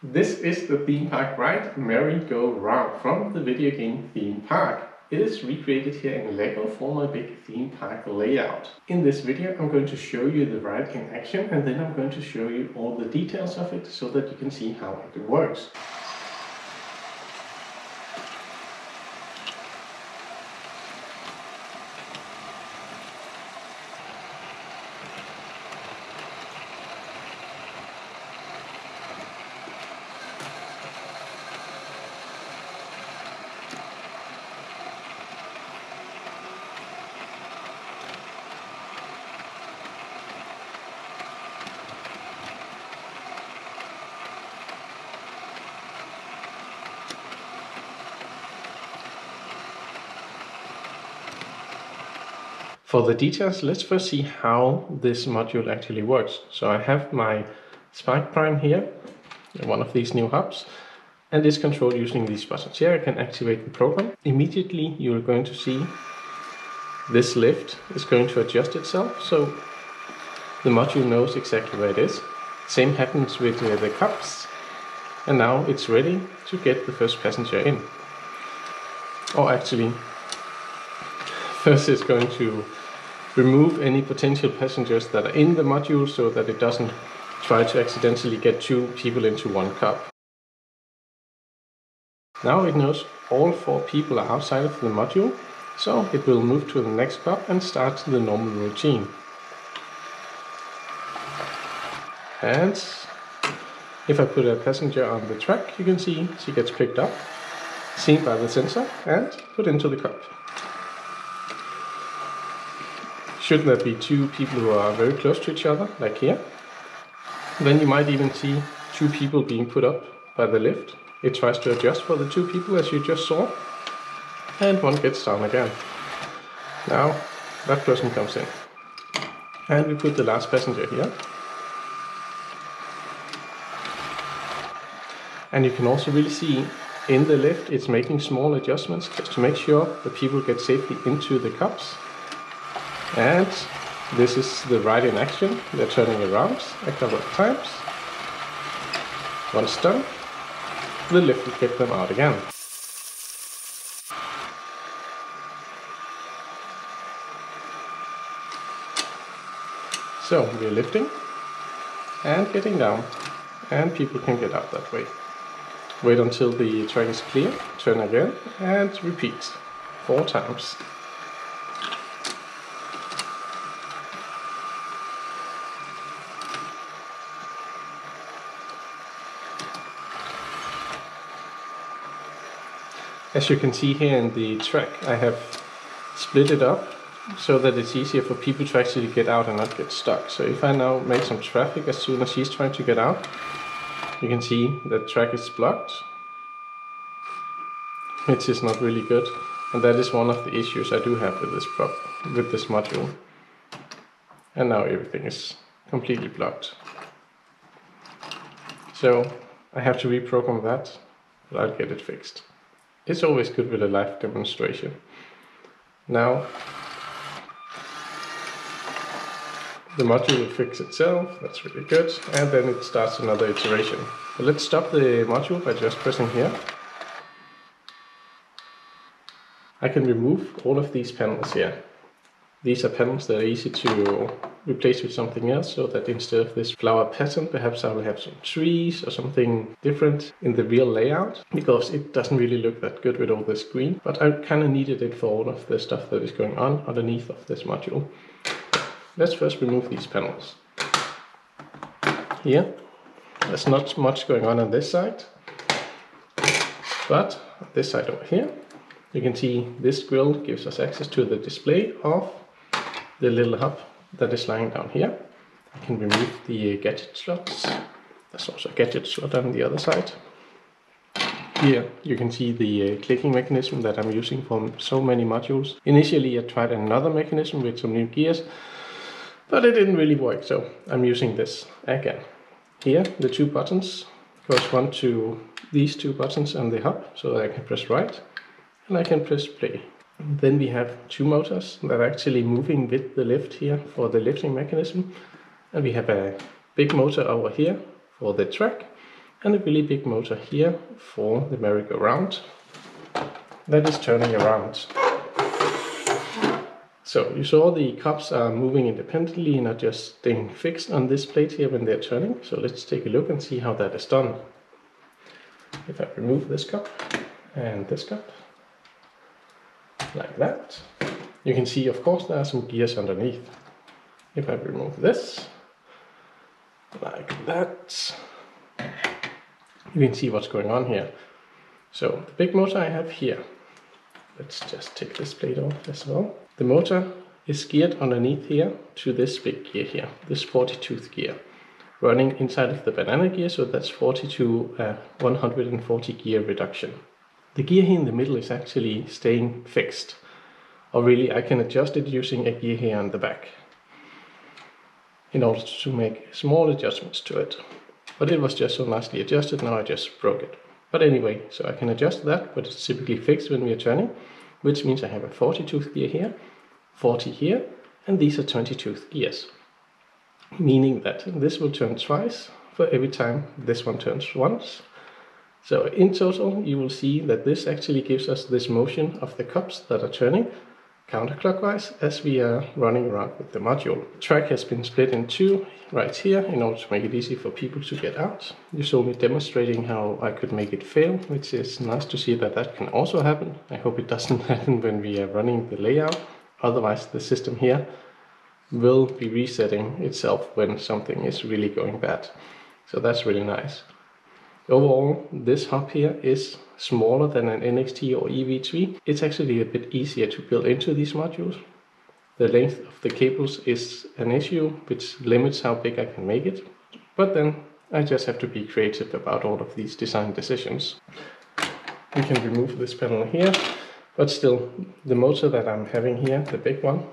This is the theme park ride Merry-Go-Round from the video game Theme Park. It is recreated here in LEGO for my big theme park layout. In this video I'm going to show you the ride in action and then I'm going to show you all the details of it so that you can see how it works. For the details, let's first see how this module actually works. So I have my Spike Prime here, one of these new hubs, and it's controlled using these buttons. Here I can activate the program. Immediately you're going to see this lift is going to adjust itself, so the module knows exactly where it is. Same happens with the cups, and now it's ready to get the first passenger in. Or actually, first it's going to remove any potential passengers that are in the module so that it doesn't try to accidentally get two people into one cup. Now it knows all four people are outside of the module, so it will move to the next cup and start the normal routine. And if I put a passenger on the track, you can see she gets picked up, seen by the sensor, and put into the cup. Should there be two people who are very close to each other, like here, then you might even see two people being put up by the lift. It tries to adjust for the two people as you just saw, and one gets down again. Now that person comes in, and we put the last passenger here. And you can also really see in the lift it's making small adjustments just to make sure the people get safely into the cups. And this is the ride in action. They're turning around a couple of times. Once done, the lift will get them out again. So we're lifting and getting down, and people can get up that way. Wait until the track is clear, turn again, and repeat 4 times. As you can see here in the track, I have split it up so that it's easier for people to actually get out and not get stuck. So if I now make some traffic as soon as she's trying to get out, you can see the track is blocked, which is not really good. And that is one of the issues I do have with this module. And now everything is completely blocked. So I have to reprogram that, but I'll get it fixed. It's always good with a live demonstration. Now, the module will fix itself, that's really good, and then it starts another iteration. But let's stop the module by just pressing here. I can remove all of these panels here. These are panels that are easy to replace with something else, so that instead of this flower pattern, perhaps I will have some trees or something different in the real layout, because it doesn't really look that good with all this green, but I kind of needed it for all of the stuff that is going on underneath of this module. Let's first remove these panels. Here, there's not much going on this side, but this side over here, you can see this grille gives us access to the display of the little hub that is lying down here. I can remove the gadget slots. There's also a gadget slot on the other side. Here you can see the clicking mechanism that I'm using for so many modules. Initially I tried another mechanism with some new gears, but it didn't really work, so I'm using this again. Here the two buttons correspond to these two buttons and the hub, so that I can press right and I can press play. Then we have two motors that are actually moving with the lift here for the lifting mechanism. And we have a big motor over here for the track. and a really big motor here for the merry-go-round that is turning around. So you saw the cups are moving independently and are just staying fixed on this plate here when they're turning. So let's take a look and see how that is done. If I remove this cup and this cup, like that, you can see of course there are some gears underneath. If I remove this, like that, you can see what's going on here. So the big motor I have here, let's just take this plate off as well. The motor is geared underneath here to this big gear here, this 40-tooth gear, running inside of the banana gear, so that's 40 to 140 gear reduction. The gear here in the middle is actually staying fixed, or really I can adjust it using a gear here on the back in order to make small adjustments to it. But it was just so nicely adjusted, now I just broke it. But anyway, so I can adjust that, but it's typically fixed when we are turning, which means I have a 40-tooth gear here, 40 here, and these are 20-tooth gears. Meaning that this will turn twice for every time this one turns once. So in total, you will see that this actually gives us this motion of the cups that are turning counterclockwise as we are running around with the module. The track has been split in two right here in order to make it easy for people to get out. You saw me demonstrating how I could make it fail, which is nice to see that that can also happen. I hope it doesn't happen when we are running the layout, otherwise the system here will be resetting itself when something is really going bad. So that's really nice. Overall, this hub here is smaller than an NXT or EV3. It's actually a bit easier to build into these modules. The length of the cables is an issue, which limits how big I can make it. But then I just have to be creative about all of these design decisions. We can remove this panel here, but still, the motor that I'm having here, the big one,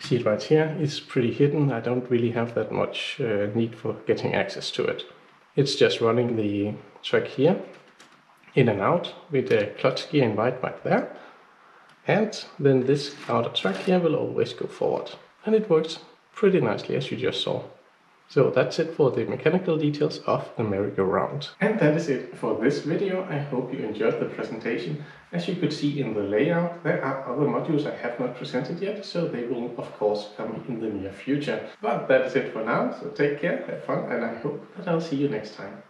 see it right here, is pretty hidden. I don't really have that much need for getting access to it. It's just running the track here, in and out, with a clutch gear in white right there. And then this outer track here will always go forward. And it works pretty nicely, as you just saw. So that's it for the mechanical details of the merry-go-round. And that is it for this video. I hope you enjoyed the presentation. As you could see in the layout, there are other modules I have not presented yet, so they will of course come in the near future. But that is it for now, so take care, have fun, and I hope that I'll see you next time.